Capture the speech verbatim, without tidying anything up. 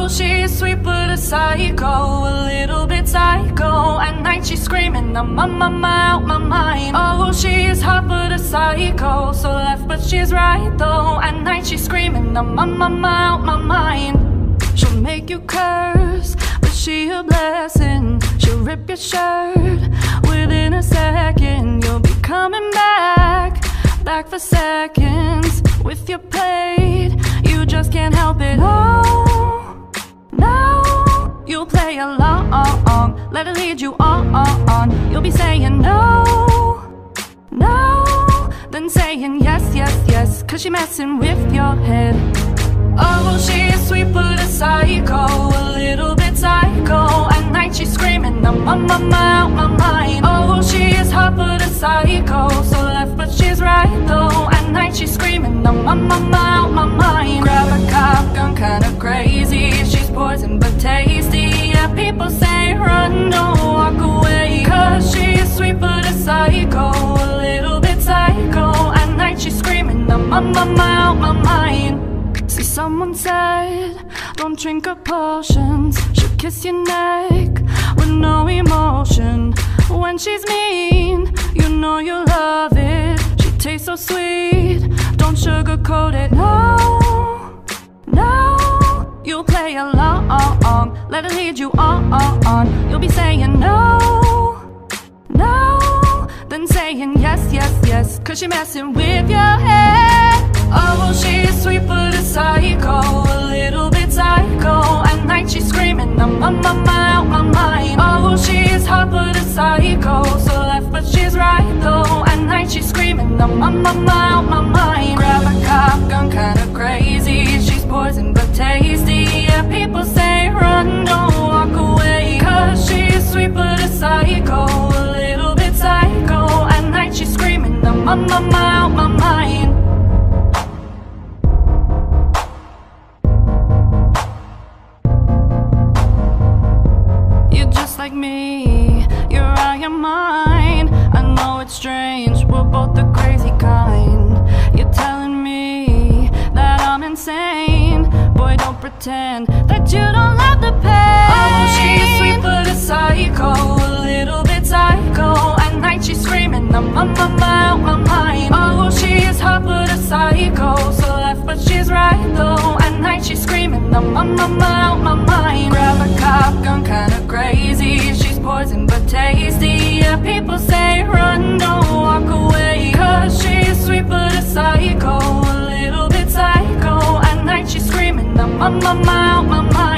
cool, she's sweet but a psycho, a little bit psycho. At night she's screaming, I'm on my, my, out my mind. Oh, she's hot but a psycho, so left but she's right though. At night she's screaming, I'm on my, my, out my mind. She'll make you curse, but she a blessing. She'll rip your shirt within a second. You'll be coming back, back for seconds with your plate. You just can't help it. Oh, no, you'll play along, let her lead you on, on. You'll be saying no, no, then saying yes, yes, yes, 'cause she messing with your head. Oh, she's sweet but a psycho, a little bit psycho. At night she's screaming, I'm on my, my, out my mind. Oh, she is hot but a psycho, so left but she's right though. At night she's screaming, I'm on my, my, out my mind. Grab a cop gun, kinda crazy. She's poison but tasty. Yeah, people say run, don't walk away, 'cause she's sweet but a psycho, a little bit psycho. At night she's screaming, I'm on my, my, out my mind. See, someone said, don't drink her potions. She'll kiss your neck with no emotion. When she's mean, you know you love it. She tastes so sweet, don't sugarcoat it. No, no, you'll play along, let her lead you on, on. You'll be saying no, no, then saying yes, yes, yes, 'cause you're messing with your head. Oh, she's sweet but a psycho, a little bit psycho. At night she's screaming, I'm on my, my, out my mind. Oh, she's hot but a psycho, so left but she's right though. At night she's screaming, I'm on my, my, out my mind. Grab a cop gun, kinda crazy. She's poison but tasty. Yeah, people say run, don't walk away, 'cause she's sweet but a psycho, a little bit psycho. At night she's screaming, I'm on my, my, out my mind. Like me, you're out your mind. I know it's strange, we're both the crazy kind. You're telling me that I'm insane. Boy, don't pretend that you don't love the pain. Oh, she's sweet but a psycho, a little bit psycho. At night she's screaming, I'm on my, my, out my mind. Oh, she's hot but a psycho, so left but she's right though. At night she's screaming, I'm on my, my, out my mind. Grab a cop gun, kinda crazy. She's poison but tasty. Yeah, people say run, don't walk away, 'cause she's sweet but a psycho, a little bit psycho. At night she's screaming, I'm on my, my, out my mind.